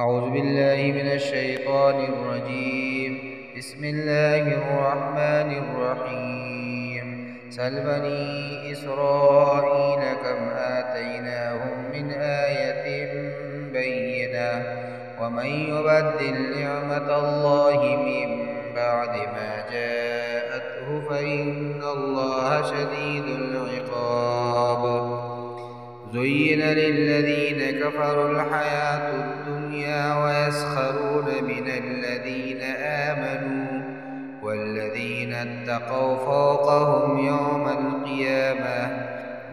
أعوذ بالله من الشيطان الرجيم. بسم الله الرحمن الرحيم. سل بني إسرائيل كم آتيناهم من آية بينة ومن يبدل نعمة الله من بعد ما جاءته فإن الله شديد العقاب. زين للذين كفروا الحياة الدنيا ويسخرون من الذين آمنوا والذين اتقوا فوقهم يوم القيامة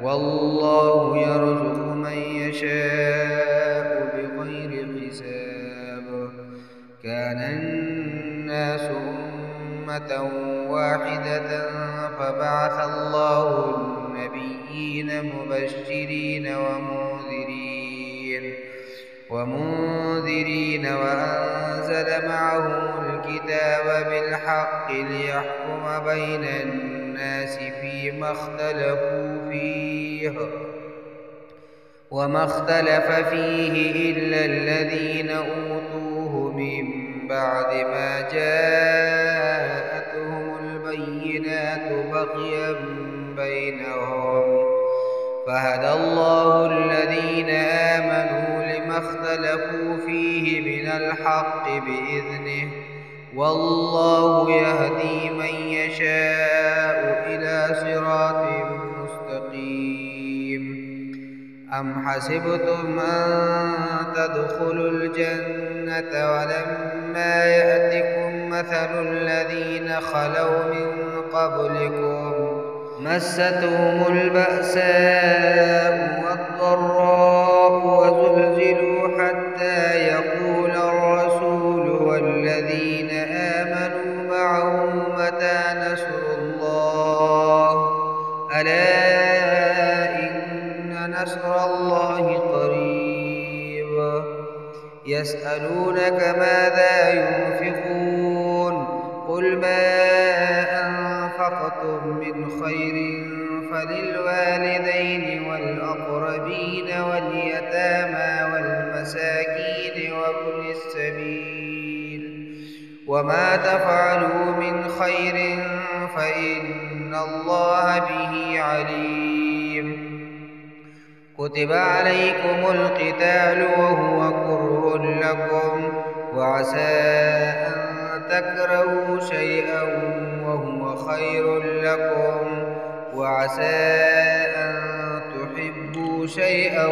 والله يرزق من يشاء بغير حساب. كان الناس أمة واحدة فبعث الله مبشرين ومنذرين وأنزل معهم الكتاب بالحق ليحكم بين الناس فيما اختلفوا فيه وما اختلف فيه إلا الذين أوتوه من بعد ما جاءتهم البينات بغيا بينهم فهدى الله الذين آمنوا لما اختلفوا فيه من الحق بإذنه والله يهدي من يشاء إلى صراط مستقيم. أم حسبتم أن تدخلوا الجنة ولما يأتكم مثل الذين خلوا من قبلكم مستهم البأساء والضراء وزلزلوا حتى يقول الرسول والذين آمنوا معه متى نصر الله ألا إن نصر الله قريب. يسألونك ماذا ينفقون قل ما من خير فللوالدين والأقربين واليتامى والمساكين وابن السبيل وما تفعلوا من خير فإن الله به عليم. كتب عليكم القتال وهو كره لكم وعسى أن تكرهوا شيئا وهو خير لكم وعسى أن تحبوا شيئا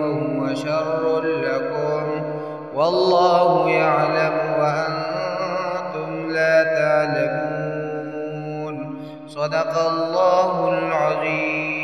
وهو شر لكم والله يعلم وأنتم لا تعلمون. صدق الله العظيم.